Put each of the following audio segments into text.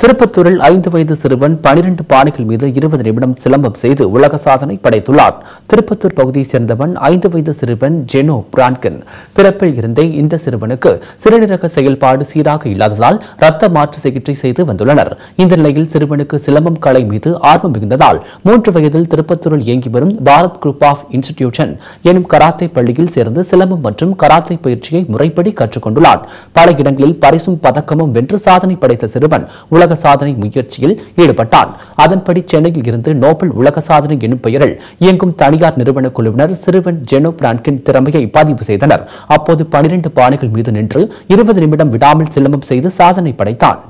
திருப்பத்தூரில் 5 வயது சிறுவன் 12 பானைகள் மீது 20 நிமிடம் சிலம்பம் செய்து உலக சாதனை படைத்துள்ளார். திருப்பத்தூர் பகுதியைச் சேர்ந்தவன் 5 வயது சிறுவன் ஜெனோ பிரான்கன். பிறப்பில் இருந்தே இந்த சிறுவனுக்கு சிறுநீரக செயல்பாடு சீராக இல்லாததால் இரத்த மாற்று சிகிச்சை செய்து வந்துள்ளனர். இந்த நிலையில் சிறுவனுக்கு சிலம்பம் கலை மீது ஆர்வம் மிகுந்ததால் 3 வயதில் திருப்பத்தூரில் இயங்கி வரும் பாரத் குரூப் ஆஃப் இன்ஸ்டிடியூஷன் எனும் கராத்தே பள்ளியில் சேர்ந்து சிலம்பம் மற்றும் கராத்தே பயிற்சியை முறைப்படி கற்றுக்கொண்டுள்ளார். பல இடங்களில் பரிசும் பதக்கமும் வென்று சாதனை படைத்த சிறுவன் உலக சாதனை முயற்சியில் ஈடுபட்டான். அதன்படி சென்னையில் இருந்து நோபல் உலக சாதனை எனும் பெயரில் இயங்கும் தனியார் நிறுவன குழுவினர் சிறுவன் ஜெனோ பிரான்கின் திறமையை பதிவு செய்தனர். அப்போது 12 பானைகள் மீது நின்று 20 நிமிடம் விடாமல் சிலம்பம் செய்து சாதனை படைத்தான்.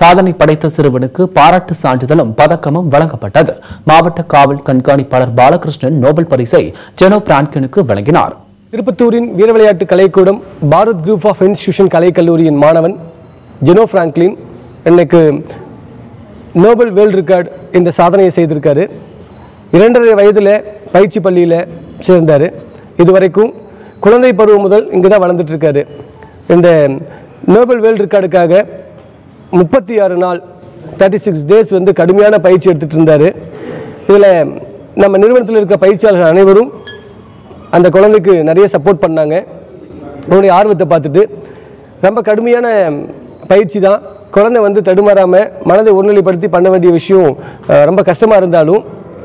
சாதனை படைத்த சிறுவனுக்கு பாராட்டு சான்றிதழும் பதக்கமும் வழங்கப்பட்டது. மாவட்ட காவல் கண்காணிப்பாளர் பாலகிருஷ்ணன் நோபல் பரிசை ஜெனோ பிரான்கினுக்கு வழங்கினார். திருப்பத்தூரின் வீர விளையாட்டு கலைக்கூடம் பாரத் குரூப் ஆஃப் இன்ஸ்டிடியூஷன் கலைக்கல்லூரியின் மாணவன் ஜெனோ பிரான்கின் எனக்கு நோபல் வேர்ல்டு ரெக்கார்டு இந்த சாதனையை செய்திருக்காரு. 2½ வயதில் பயிற்சி பள்ளியில் சேர்ந்தார். இதுவரைக்கும் குழந்தை பருவம் முதல் இங்கே தான் வளர்ந்துட்டுருக்காரு. இந்த நோபல் வேர்ல்டு ரெக்கார்டுக்காக 36 நாள் 36 டேஸ் வந்து கடுமையான பயிற்சி எடுத்துகிட்டு இருந்தார். இதில் நம்ம நிறுவனத்தில் இருக்கிற பயிற்சியாளர்கள் அனைவரும் அந்த குழந்தைக்கு நிறைய சப்போர்ட் பண்ணாங்க. அவனுடைய ஆர்வத்தை பார்த்துட்டு ரொம்ப கடுமையான பயிற்சி தான். குழந்தை வந்து தடுமாறாமல் மனதை ஒருநிலைப்படுத்தி பண்ண வேண்டிய விஷயம் ரொம்ப கஷ்டமாக இருந்தாலும்